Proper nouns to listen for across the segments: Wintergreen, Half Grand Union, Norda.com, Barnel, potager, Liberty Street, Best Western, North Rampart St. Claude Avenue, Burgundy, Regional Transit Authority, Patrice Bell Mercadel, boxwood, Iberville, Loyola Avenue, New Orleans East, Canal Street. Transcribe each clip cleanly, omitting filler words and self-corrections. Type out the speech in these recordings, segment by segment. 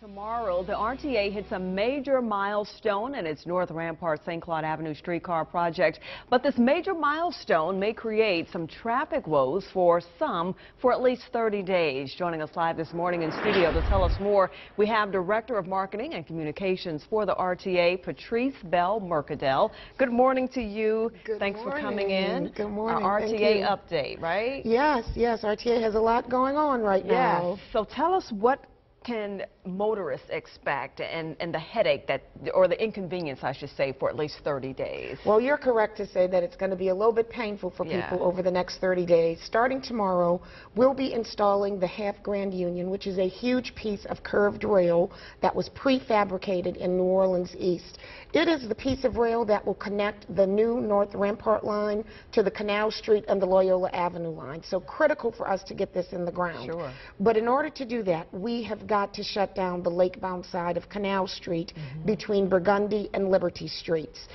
Tomorrow, the RTA hits a major milestone in its North Rampart St. Claude Avenue streetcar project. But this major milestone may create some traffic woes for some for at least 30 days. Joining us live this morning in studio to tell us more, we have Director of Marketing and Communications for the RTA, Patrice Bell Mercadel. Good morning to you. Thanks for coming in. Good morning. Our RTA update, right? Yes. RTA has a lot going on right now. So tell us what can motorists expect and the headache that, or the inconvenience, I should say, for at least 30 days? Well, you're correct to say that it's going to be a little bit painful for people over the next 30 days. Starting tomorrow, we'll be installing the Half Grand Union, which is a huge piece of curved rail that was prefabricated in New Orleans East. It is the piece of rail that will connect the new North Rampart line to the Canal Street and the Loyola Avenue line. So critical for us to get this in the ground. Sure. But in order to do that, we have got to shut down the lakebound side of Canal Street between Burgundy and Liberty Streets.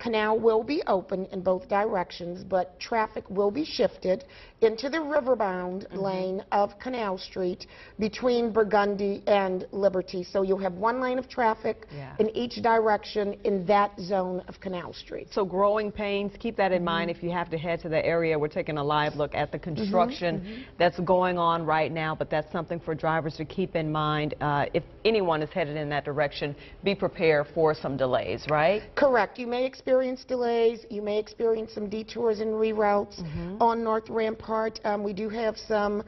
Canal will be open in both directions, but traffic will be shifted into the riverbound lane of Canal Street between Burgundy and Liberty. So you'll have one lane of traffic in each direction in that zone of Canal Street. So growing pains, keep that in mind if you have to head to the area. We're taking a live look at the construction that's going on right now, but that's something for drivers to keep in mind. If anyone is headed in that direction, be prepared for some delays, right? Correct. You may experience delays. You may experience some detours and reroutes on North Rampart. We do have some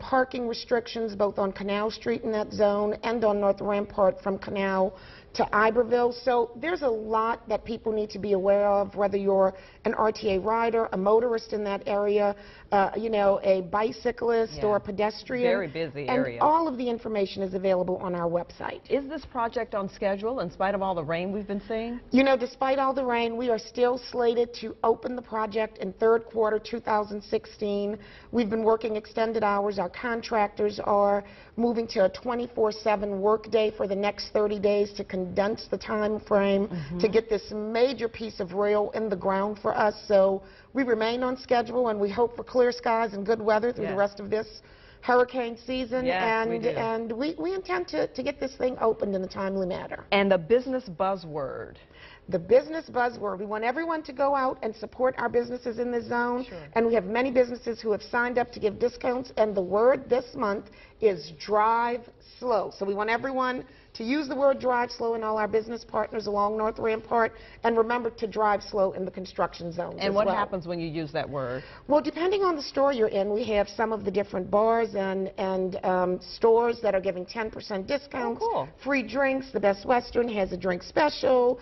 parking restrictions both on Canal Street in that zone and on North Rampart from Canal to Iberville. So there's a lot that people need to be aware of, whether you're an RTA rider, a motorist in that area, you know, a bicyclist or a pedestrian. Very busy area. And all of the information is available on our website. Is this project on schedule in spite of all the rain we've been seeing? You know, despite all the rain, we are still slated to open the project in third quarter 2016. We've been working extended hours. Our contractors are moving to a 24/7 workday for the next 30 days to condense the time frame to get this major piece of rail in the ground for us. So we remain on schedule, and we hope for clear skies and good weather through the rest of this hurricane season, and we intend to get this thing opened in a timely manner. And the business buzzword. The business buzzword. We want everyone to go out and support our businesses in this zone, and we have many businesses who have signed up to give discounts, and the word this month is drive slow. So we want everyone to use the word drive slow and all our business partners along North Rampart, and remember to drive slow in the construction zones. And what happens when you use that word? Well, depending on the store you're in, we have some of the different bars and stores that are giving 10% discounts, free drinks. The Best Western has a drink special.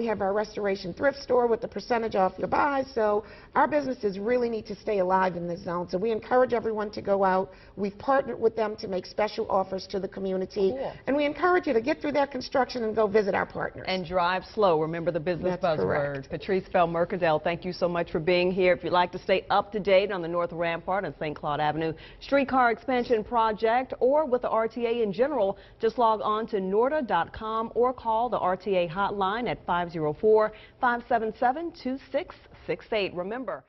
We have our Restoration Thrift Store with the percentage off your buy. So our businesses really need to stay alive in this zone. So we encourage everyone to go out. We've partnered with them to make special offers to the community. And we encourage you to get through that construction and go visit our partners. And drive slow. Remember the business buzzword. Patrice Bell Mercadel, thank you so much for being here. If you'd like to stay up to date on the North Rampart and St. Claude Avenue streetcar expansion project or with the RTA in general, just log on to Norda.com or call the RTA hotline at 504-577-2668. Remember.